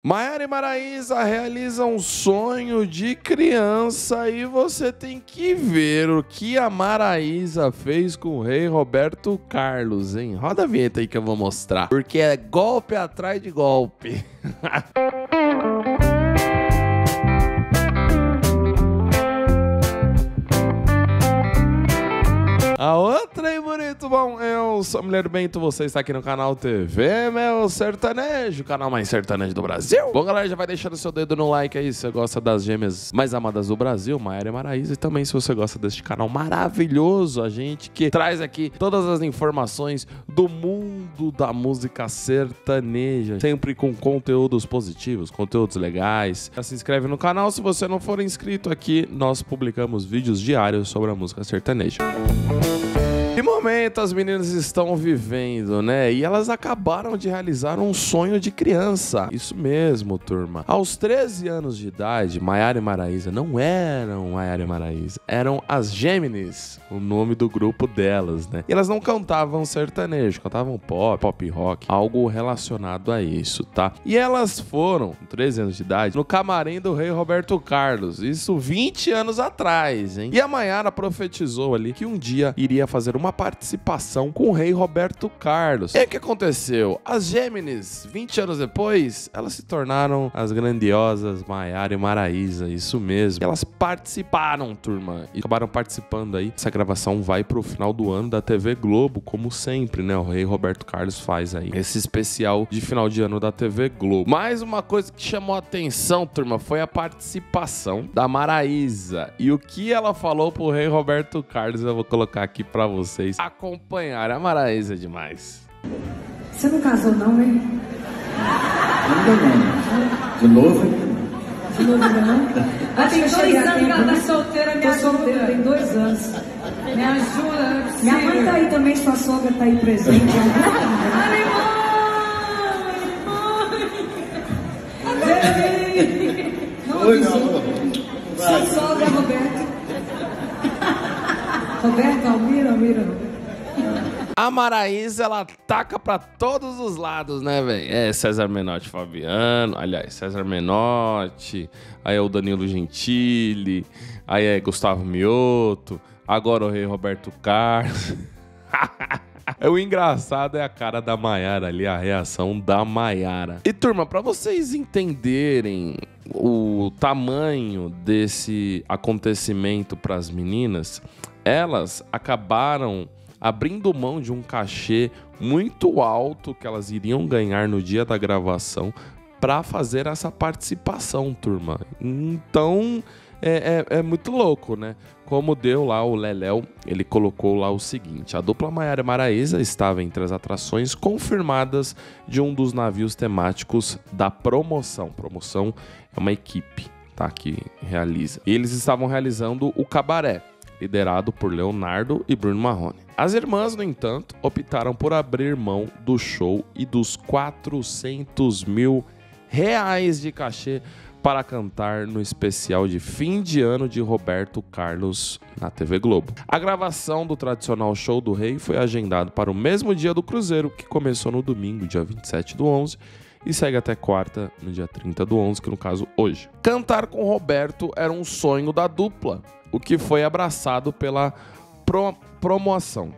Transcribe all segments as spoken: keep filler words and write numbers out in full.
Maiara e Maraísa realizam um sonho de criança e você tem que ver o que a Maraísa fez com o rei Roberto Carlos, hein? Roda a vinheta aí que eu vou mostrar, porque é golpe atrás de golpe. A outra aí, bonito, bom, eu sou Müller Bento, você está aqui no canal T V Meu Sertanejo, o canal mais sertanejo do Brasil. Bom, galera, já vai deixando seu dedo no like aí se você gosta das gêmeas mais amadas do Brasil, Maiara e Maraísa, e também se você gosta deste canal maravilhoso, a gente que traz aqui todas as informações do mundo da música sertaneja, sempre com conteúdos positivos, conteúdos legais. Se inscreve no canal, se você não for inscrito aqui, nós publicamos vídeos diários sobre a música sertaneja. Que momento as meninas estão vivendo, né? E elas acabaram de realizar um sonho de criança. Isso mesmo, turma. Aos treze anos de idade, Maiara e Maraísa não eram Maiara e Maraísa, eram as Gêmeas, o nome do grupo delas, né? E elas não cantavam sertanejo, cantavam pop, pop rock, algo relacionado a isso, tá? E elas foram, com treze anos de idade, no camarim do rei Roberto Carlos, isso vinte anos atrás, hein? E a Maiara profetizou ali que um dia iria fazer uma participação com o rei Roberto Carlos. E o que aconteceu? As Gêmeas, vinte anos depois, elas se tornaram as grandiosas Maiara e Maraísa, isso mesmo. Elas participaram, turma, e acabaram participando aí. Essa gravação vai pro final do ano da T V Globo, como sempre, né? O rei Roberto Carlos faz aí esse especial de final de ano da T V Globo. Mais uma coisa que chamou a atenção, turma, foi a participação da Maraísa. E o que ela falou pro rei Roberto Carlos, eu vou colocar aqui pra vocês. Vocês acompanharam. A Maraísa é demais. Você não casou não, né? Ainda não. De novo? De novo ainda não? Ah, tem dois anos que ela tá solteira, me ajuda. Tô solteira, tem dois anos. Me ajuda. Minha mãe tá aí também, sua sogra tá aí presente. Ai, mãe! Não avisou. Sua sogra, Roberto. Roberto, Almira, Almira. A Maraísa, ela ataca pra todos os lados, né, velho? É César Menotti Fabiano, aliás, César Menotti, aí é o Danilo Gentili, aí é Gustavo Mioto, agora o rei Roberto Carlos. O engraçado é a cara da Maiara ali, a reação da Maiara. E, turma, pra vocês entenderem o tamanho desse acontecimento pras meninas, elas acabaram abrindo mão de um cachê muito alto que elas iriam ganhar no dia da gravação para fazer essa participação, turma. Então, é, é, é muito louco, né? Como deu lá o Leléo, ele colocou lá o seguinte: a dupla Maiara e Maraísa estava entre as atrações confirmadas de um dos navios temáticos da promoção. Promoção é uma equipe, tá, que realiza. E eles estavam realizando o cabaré, liderado por Leonardo e Bruno Marrone. As irmãs, no entanto, optaram por abrir mão do show e dos quatrocentos mil reais de cachê para cantar no especial de fim de ano de Roberto Carlos na T V Globo. A gravação do tradicional show do rei foi agendada para o mesmo dia do cruzeiro, que começou no domingo, dia vinte e sete do onze, e segue até quarta, no dia trinta do onze, que no caso hoje. Cantar com Roberto era um sonho da dupla, o que foi abraçado pela pro promoção,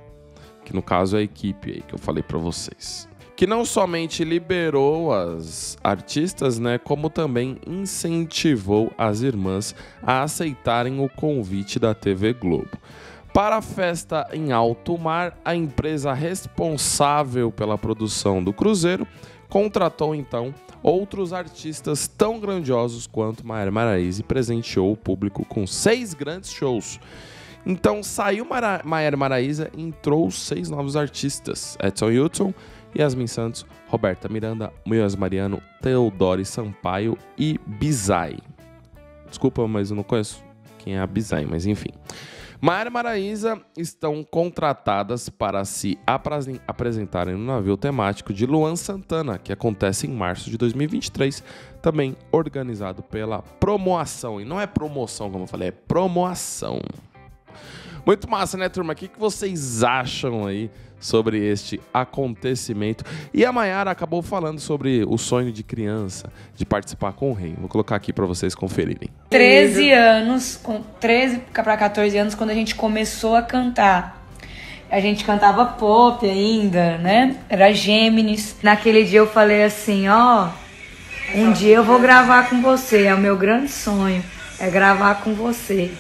que no caso é a equipe aí que eu falei para vocês, que não somente liberou as artistas, né, como também incentivou as irmãs a aceitarem o convite da T V Globo. Para a festa em alto mar, a empresa responsável pela produção do cruzeiro contratou então outros artistas tão grandiosos quanto Maiara e Maraísa e presenteou o público com seis grandes shows. Então saiu Mara... Maiara e Maraísa e entrou seis novos artistas: Edson Hilton, Yasmin Santos, Roberta Miranda, Mioas Mariano, Teodoro Sampaio e Bizay. Desculpa, mas eu não conheço quem é a Bizay, mas enfim. Maiara e Maraísa estão contratadas para se apresentarem no navio temático de Luan Santana, que acontece em março de dois mil e vinte e três, também organizado pela promoção. E não é promoção, como eu falei, é promoção. Muito massa, né, turma? O que vocês acham aí sobre este acontecimento? E a Maiara acabou falando sobre o sonho de criança, de participar com o rei. Vou colocar aqui para vocês conferirem. treze anos, com treze para quatorze anos, quando a gente começou a cantar. A gente cantava pop ainda, né? Era Gêmeos. Naquele dia eu falei assim, ó... Um dia eu vou gravar com você, é o meu grande sonho, é gravar com você.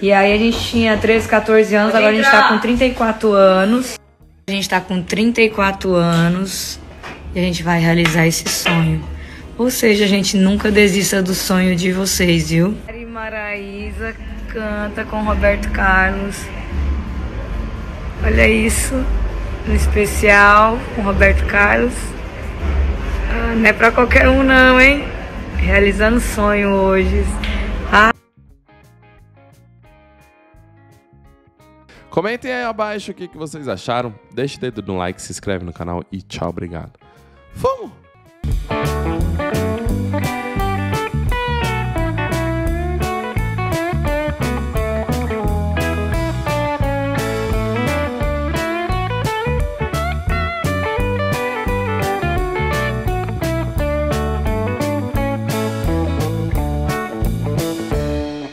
E aí a gente tinha treze, quatorze anos, agora a gente tá com trinta e quatro anos. A gente tá com trinta e quatro anos e a gente vai realizar esse sonho. Ou seja, a gente nunca desista do sonho de vocês, viu? Maraísa canta com Roberto Carlos. Olha isso, no especial com Roberto Carlos. Ah, não é pra qualquer um não, hein? Realizando sonho hoje. Ah. Comentem aí abaixo o que que vocês acharam. Deixa o dedo no like, se inscreve no canal e tchau, obrigado. Vamos!